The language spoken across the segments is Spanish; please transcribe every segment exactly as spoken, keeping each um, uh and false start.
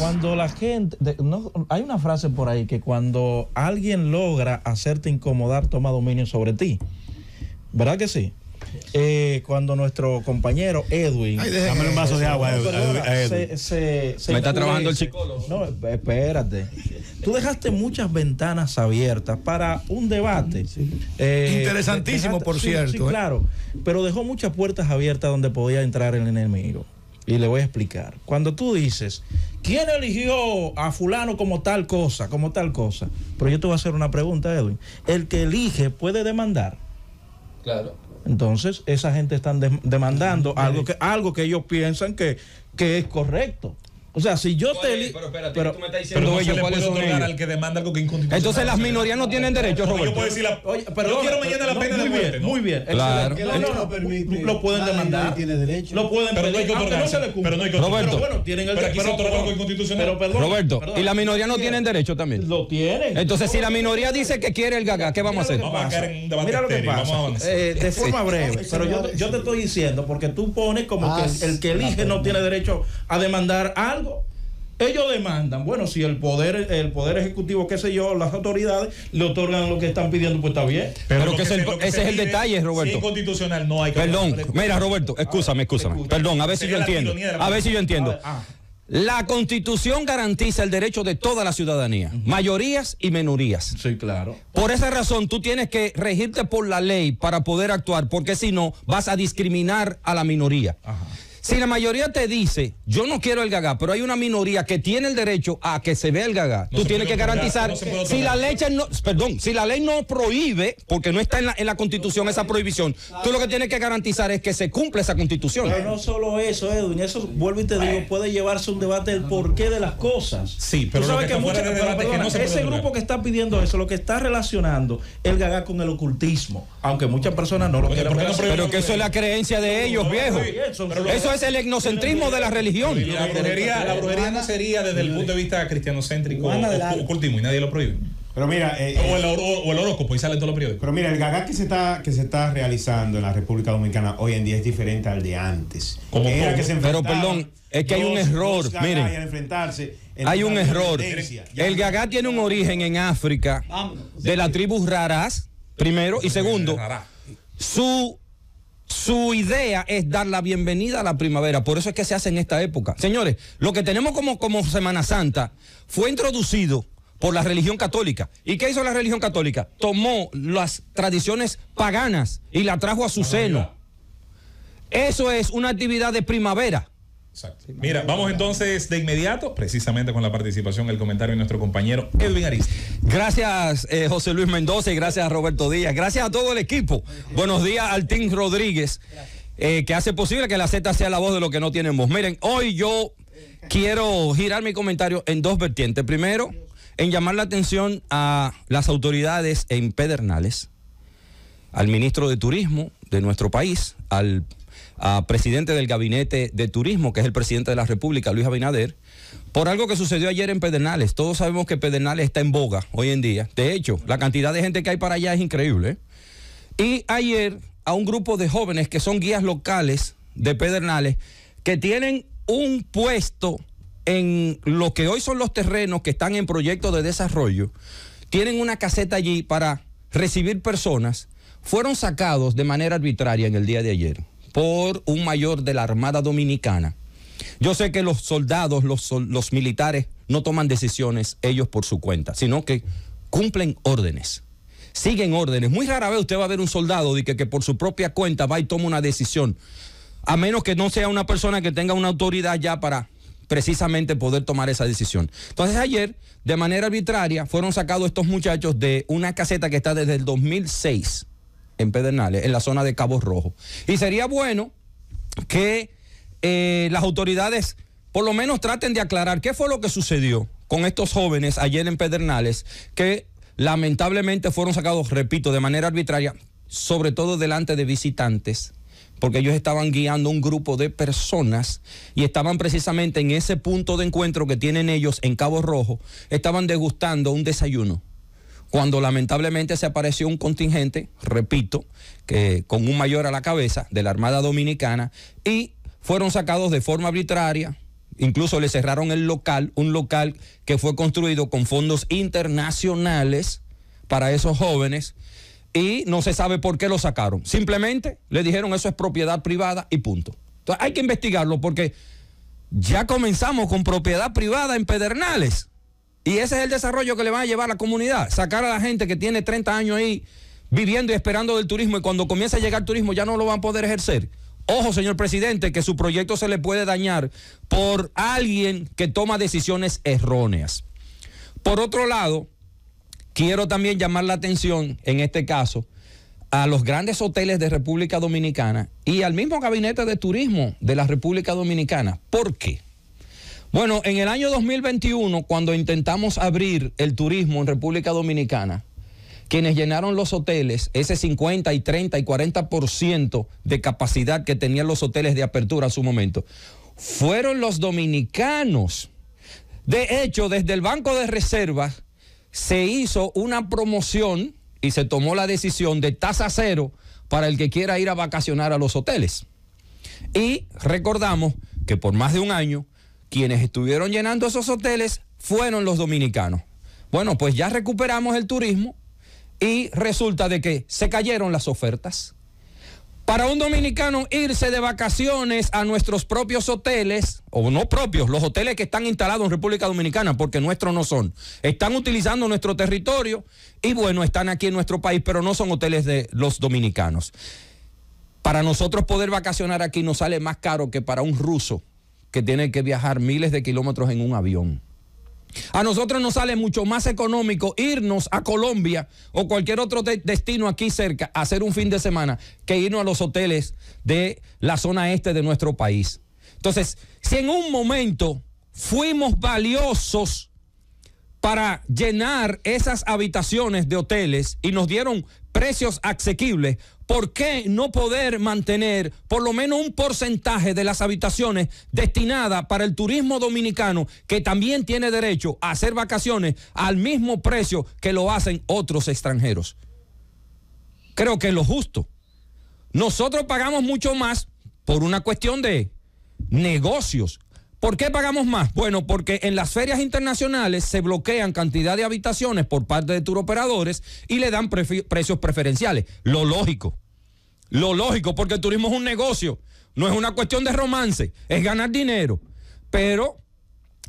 Cuando la gente... De, no, hay una frase por ahí que cuando alguien logra hacerte incomodar, toma dominio sobre ti. ¿Verdad que sí? Eh, cuando nuestro compañero Edwin... Ay, déjame un vaso de agua, Edwin. A Edwin. Se, se, se Me está trabajando el psicólogo. No, espérate. Tú dejaste muchas ventanas abiertas para un debate. Sí. Eh, Interesantísimo, dejaste, por cierto. Sí, sí, eh. claro. Pero dejó muchas puertas abiertas donde podía entrar el enemigo. Y le voy a explicar. Cuando tú dices, ¿quién eligió a fulano como tal cosa, como tal cosa? Pero yo te voy a hacer una pregunta, Edwin. ¿El que elige puede demandar? Claro. Entonces, esa gente están de demandando algo que, algo que ellos piensan que, que es correcto. O sea, si yo te... Es, pero espérate, pero, tú me estás diciendo que yo no puedo otorgar al que demanda algo que inconstitucional. Entonces las minorías no tienen derecho, Roberto. Yo puedo decir, la, oye, pero yo quiero mañana la pena de muerte. Muy bien, claro. Que la ley no permite. Lo pueden demandar. Tiene derecho. Lo pueden pedir, aunque no se le cumpla. Pero no hay que otorgar. Pero bueno, tienen el derecho. Pero aquí se otorga algo inconstitucional. Roberto, ¿y la minoría no tienen derecho también? Lo tienen. Entonces, si la minoría dice que quiere el gagá, ¿qué vamos a hacer? Vamos a caer en un debate. Mira lo que pasa. De forma breve. Pero yo te estoy diciendo, porque tú pones como que el que elige no tiene derecho a demandar algo. Ellos demandan, bueno, si el poder el poder ejecutivo, qué sé yo, las autoridades le otorgan lo que están pidiendo, pues está bien. Pero, Pero que se, ese es el detalle, Roberto. Si es constitucional, no hay que... Perdón, mira, Roberto, escúchame, escúchame. Perdón, a ver si yo entiendo. A ver si yo entiendo. La Constitución garantiza el derecho de toda la ciudadanía, uh-huh. mayorías y minorías. Sí, claro. Por esa razón, tú tienes que regirte por la ley para poder actuar, porque si no, vas a discriminar a la minoría. Ajá. Si la mayoría te dice, yo no quiero el gagá, pero hay una minoría que tiene el derecho a que se vea el gagá, no tú tienes que garantizar, otorgar, no si la ley no, perdón, si la ley no prohíbe, porque no está en la, en la Constitución esa prohibición, tú lo que tienes que garantizar es que se cumpla esa Constitución. Pero no solo eso, Edwin, eso, vuelvo y te digo, puede llevarse un debate del porqué de las cosas. Sí, pero tú sabes que, que muchas, de perdona, que no se ese grupo durar. que está pidiendo eso, lo que está relacionando el gagá con el ocultismo, aunque muchas personas no lo quieran. No, pero que eso es la creencia de ellos, no, viejo. Eso es el etnocentrismo de la religión. La brujería, la brujería no sería desde el punto de vista cristianocéntrico ocultismo y nadie lo prohíbe. Pero mira, eh, o, el, o el horóscopo y sale en todos los periódicos. Pero mira, el gagá que se está que se está realizando en la República Dominicana hoy en día es diferente al de antes. Como era que se enfrentaba. Pero perdón, es que hay un error. Miren, enfrentarse. Hay un error. El gagá tiene un origen en África de la tribu Rarás, primero, y segundo, su Su idea es dar la bienvenida a la primavera. Por eso es que se hace en esta época. Señores, lo que tenemos como, como Semana Santa fue introducido por la religión católica. ¿Y qué hizo la religión católica? Tomó las tradiciones paganas y la trajo a su seno. Eso es una actividad de primavera. Exacto. Mira, vamos entonces de inmediato, precisamente con la participación, el comentario de nuestro compañero Edwin Arista. Gracias, eh, José Luis Mendoza, y gracias a Roberto Díaz. Gracias a todo el equipo. Buenos días al Tim Rodríguez, eh, que hace posible que la Z sea la voz de lo que no tenemos. Miren, hoy yo quiero girar mi comentario en dos vertientes. Primero, en llamar la atención a las autoridades en Pedernales, al ministro de Turismo de nuestro país, al a presidente del Gabinete de Turismo, que es el presidente de la República, Luis Abinader, por algo que sucedió ayer en Pedernales. Todos sabemos que Pedernales está en boga hoy en día. De hecho, la cantidad de gente que hay para allá es increíble. Y ayer, a un grupo de jóvenes que son guías locales de Pedernales, que tienen un puesto en lo que hoy son los terrenos que están en proyectos de desarrollo, tienen una caseta allí para recibir personas, fueron sacados de manera arbitraria en el día de ayer por un mayor de la Armada Dominicana. Yo sé que los soldados, los, los militares, no toman decisiones ellos por su cuenta, sino que cumplen órdenes, siguen órdenes. Muy rara vez usted va a ver un soldado de que, que por su propia cuenta va y toma una decisión, a menos que no sea una persona que tenga una autoridad ya para precisamente poder tomar esa decisión. Entonces ayer, de manera arbitraria, fueron sacados estos muchachos de una caseta que está desde el dos mil seis... en Pedernales, en la zona de Cabo Rojo. Y sería bueno que eh, las autoridades por lo menos traten de aclarar qué fue lo que sucedió con estos jóvenes ayer en Pedernales, que lamentablemente fueron sacados, repito, de manera arbitraria, sobre todo delante de visitantes, porque ellos estaban guiando un grupo de personas y estaban precisamente en ese punto de encuentro que tienen ellos en Cabo Rojo, estaban degustando un desayuno, cuando lamentablemente se apareció un contingente, repito, que con un mayor a la cabeza de la Armada Dominicana, y fueron sacados de forma arbitraria, Incluso le cerraron el local, un local que fue construido con fondos internacionales para esos jóvenes, y no se sabe por qué lo sacaron. Simplemente le dijeron eso es propiedad privada y punto. Entonces hay que investigarlo, porque ya comenzamos con propiedad privada en Pedernales. Y ese es el desarrollo que le van a llevar a la comunidad. Sacar a la gente que tiene treinta años ahí viviendo y esperando del turismo, y cuando comience a llegar turismo ya no lo van a poder ejercer. Ojo, señor presidente, que su proyecto se le puede dañar por alguien que toma decisiones erróneas. Por otro lado, quiero también llamar la atención, en este caso, a los grandes hoteles de República Dominicana y al mismo gabinete de turismo de la República Dominicana. ¿Por qué? Bueno, en el año dos mil veintiuno, cuando intentamos abrir el turismo en República Dominicana, quienes llenaron los hoteles, ese cincuenta y treinta y cuarenta por ciento de capacidad que tenían los hoteles de apertura en su momento, fueron los dominicanos. De hecho, desde el Banco de Reservas se hizo una promoción y se tomó la decisión de tasa cero para el que quiera ir a vacacionar a los hoteles. Y recordamos que por más de un año, quienes estuvieron llenando esos hoteles fueron los dominicanos. Bueno, pues ya recuperamos el turismo, y resulta de que se cayeron las ofertas. Para un dominicano irse de vacaciones a nuestros propios hoteles, o no propios, los hoteles que están instalados en República Dominicana, porque nuestros no son, están utilizando nuestro territorio y bueno, están aquí en nuestro país, pero no son hoteles de los dominicanos. Para nosotros poder vacacionar aquí nos sale más caro que para un ruso que tiene que viajar miles de kilómetros en un avión. A nosotros nos sale mucho más económico irnos a Colombia o cualquier otro de destino aquí cerca a hacer un fin de semana que irnos a los hoteles de la zona este de nuestro país. Entonces, si en un momento fuimos valiosos para llenar esas habitaciones de hoteles y nos dieron precios asequibles, ¿por qué no poder mantener por lo menos un porcentaje de las habitaciones destinadas para el turismo dominicano, que también tiene derecho a hacer vacaciones al mismo precio que lo hacen otros extranjeros? Creo que es lo justo. Nosotros pagamos mucho más por una cuestión de negocios. ¿Por qué pagamos más? Bueno, porque en las ferias internacionales se bloquean cantidad de habitaciones por parte de turoperadores y le dan prefi- precios preferenciales. Lo lógico, lo lógico, porque el turismo es un negocio, no es una cuestión de romance, es ganar dinero. Pero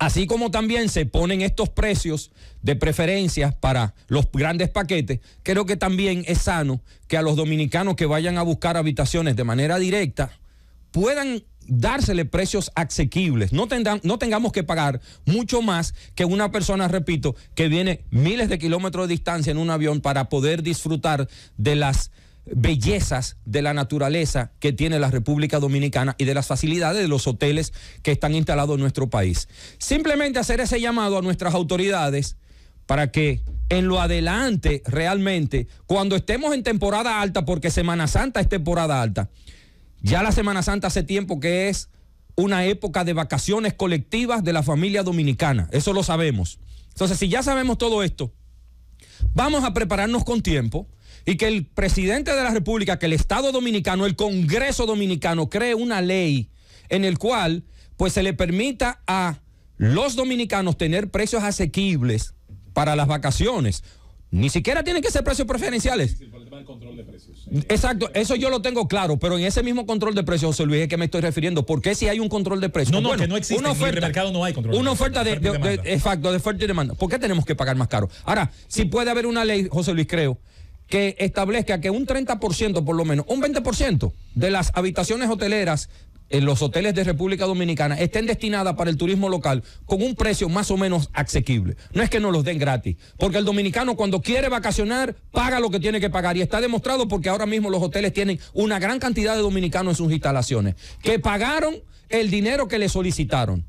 así como también se ponen estos precios de preferencias para los grandes paquetes, creo que también es sano que a los dominicanos que vayan a buscar habitaciones de manera directa puedan dársele precios asequibles. No, tendrán, no tengamos que pagar mucho más que una persona, repito, que viene miles de kilómetros de distancia en un avión para poder disfrutar de las bellezas de la naturaleza que tiene la República Dominicana y de las facilidades de los hoteles que están instalados en nuestro país. Simplemente hacer ese llamado a nuestras autoridades para que en lo adelante realmente, cuando estemos en temporada alta, porque Semana Santa es temporada alta, ya la Semana Santa hace tiempo que es una época de vacaciones colectivas de la familia dominicana. Eso lo sabemos. Entonces, si ya sabemos todo esto, vamos a prepararnos con tiempo y que el presidente de la República, que el Estado Dominicano, el Congreso Dominicano, cree una ley en el cual pues se le permita a los dominicanos tener precios asequibles para las vacaciones. Ni siquiera tienen que ser precios preferenciales. Sí, por el tema del control de precios. Exacto, eso yo lo tengo claro, pero en ese mismo control de precios, José Luis, es que me estoy refiriendo. ¿Por qué si hay un control de precios? No, no, bueno, que no existe, una oferta, en el mercado no hay control de precios. Una oferta de, de, de, de, exacto, de oferta y demanda. ¿Por qué tenemos que pagar más caro? Ahora, si puede haber una ley, José Luis, creo, que establezca que un treinta por ciento por lo menos, un veinte por ciento de las habitaciones hoteleras en los hoteles de República Dominicana estén destinadas para el turismo local con un precio más o menos asequible. No es que nos los den gratis, porque el dominicano cuando quiere vacacionar paga lo que tiene que pagar, y está demostrado porque ahora mismo los hoteles tienen una gran cantidad de dominicanos en sus instalaciones que pagaron el dinero que le solicitaron.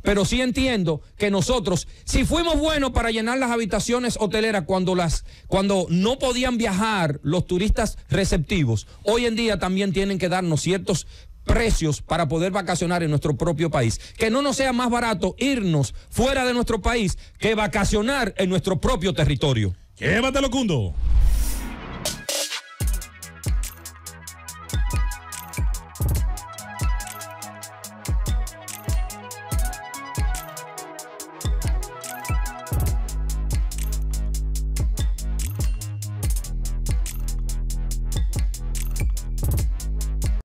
Pero sí entiendo que nosotros, si fuimos buenos para llenar las habitaciones hoteleras cuando, las, cuando no podían viajar los turistas receptivos, hoy en día también tienen que darnos ciertos precios para poder vacacionar en nuestro propio país. Que no nos sea más barato irnos fuera de nuestro país que vacacionar en nuestro propio territorio. Llévatelo, Cundo.